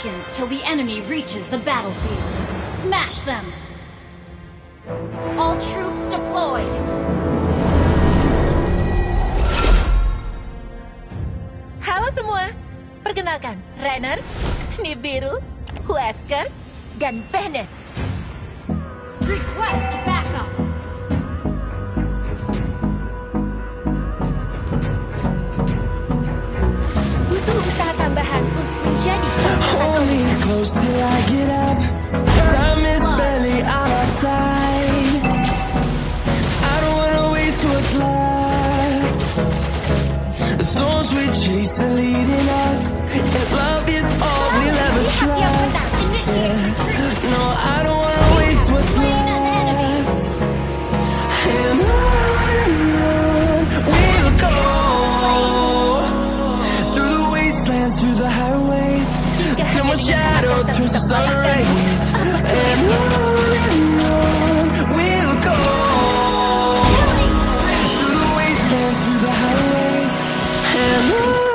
seconds till the enemy reaches the battlefield. Smash them! All troops deployed! Halo semua! Perkenalkan, Rainer, Nibiru, Wesker, dan Bennett. Request backup! Butuh usaha tambahan untuk menjadi Hold me close till I get up. Time is barely on our side. I don't wanna waste what's left. The storms we chase are leading us, and love is all we'll ever trust. No, I don't wanna waste what's left. And on we'll go through the wastelands, through the highways, till my shadow turns to sun rays. And on we'll go through the wastelands, through the highways, and on we'll go.